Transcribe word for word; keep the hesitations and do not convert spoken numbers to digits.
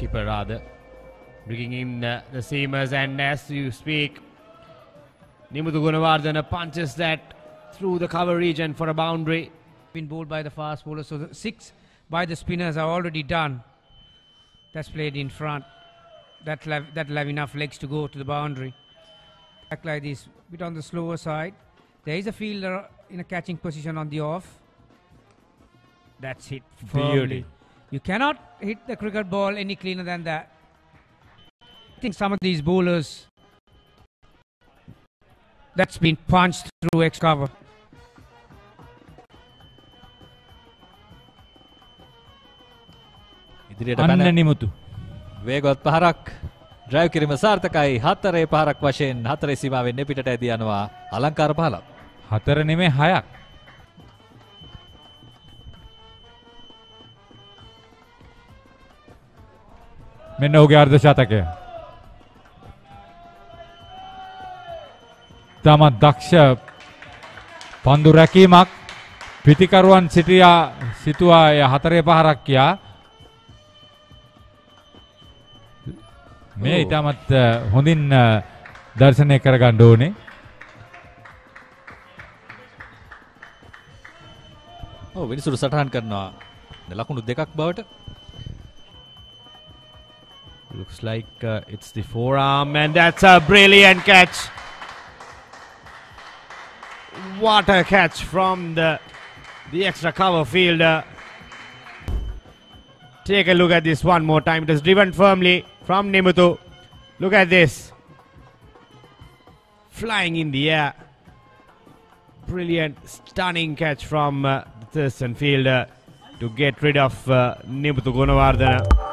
goalkeeper rather, bringing in uh, the seamers. And as you speak, Nimuthu Gunawardena punches that through the cover region for a boundary. Been bowled by the fast bowlers, so the six by the spinners are already done. That's played in front. That'll have, that'll have enough legs to go to the boundary. Back like this, bit on the slower side. There is a fielder in a catching position on the off. That's hit firmly. You cannot hit the cricket ball any cleaner than that. I think some of these bowlers, that's been punched through X cover. Anna Nimuthu. Vegot Paharak. Drive kirima sarthakai. Hathare Paharak vashen. Hathare simave nepitata diyanwa. Alankar pahala. Hathare neme hayak. Menna ho gaya ardhashatake. Tama daksha pandu rakimak pitikaruan situa situa ya Hathare Paharak kiya. मैं इतामत होंदिन दर्शने करेगा डोने ओ विनिसुर सठान करना लाखों देखा बावट looks like uh, it's the forearm, and that's a brilliant catch. What a catch from the the extra cover fielder. Take a look at this one more time. It is driven firmly from Nimuthu. Look at this. Flying in the air. Brilliant, stunning catch from uh, the Thurstan fielder to get rid of uh, Nimuthu Gunawardena.